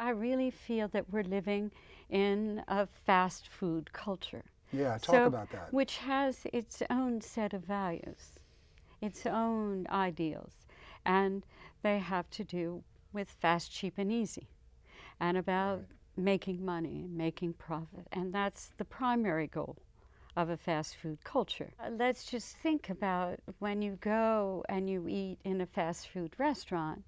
I really feel that we're living in a fast food culture. Yeah, talk about that. Which has its own set of values, its own ideals, and they have to do with fast, cheap, and easy, and about making money, making profit, and that's the primary goal of a fast food culture. Let's just think about when you go and you eat in a fast food restaurant,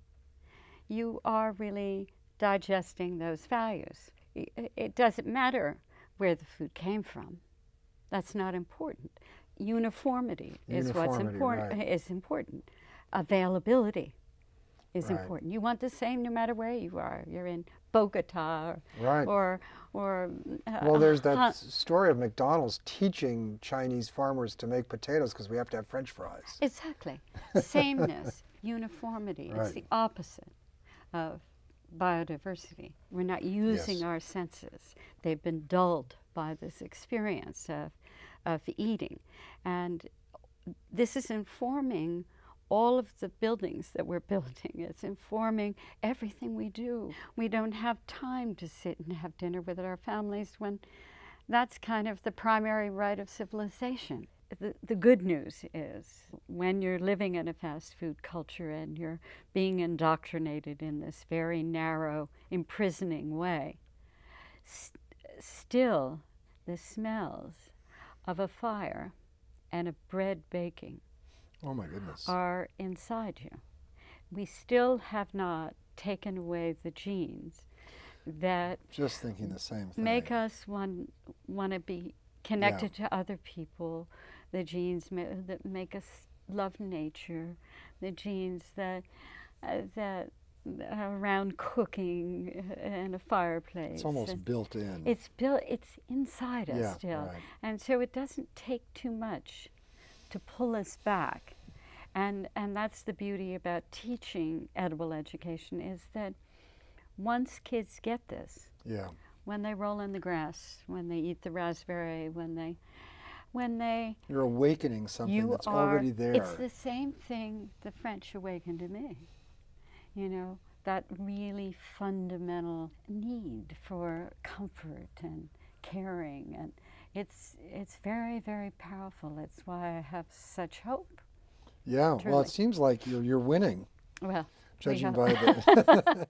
you are really digesting those values. It doesn't matter where the food came from. That's not important. Uniformity is what's important. Right. Is important. Availability is important. You want the same no matter where you are. You're in Bogota or there's that story of McDonald's teaching Chinese farmers to make potatoes because we have to have French fries. Exactly. Sameness, uniformity. Right. It's the opposite of biodiversity. We're not using our senses. They've been dulled by this experience of eating. And this is informing all of the buildings that we're building. It's informing everything we do. We don't have time to sit and have dinner with our families when that's kind of the primary right of civilization. The good news is when you're living in a fast food culture and you're being indoctrinated in this very narrow, imprisoning way, still the smells of a fire and of bread baking are inside you. We still have not taken away the genes that make us want to be connected to other people, the genes that make us love nature, the genes that around cooking and a fireplace. It's almost built in. It's built. It's inside us still, and so it doesn't take too much to pull us back. And that's the beauty about teaching edible education, is that once kids get this, when they roll in the grass, when they eat the raspberry, when they you're awakening something that's already there. It's the same thing the French awakened in me. You know, that really fundamental need for comfort and caring, and it's very, very powerful. It's why I have such hope. Yeah, truly. Well, it seems like you're winning. Well, judging by the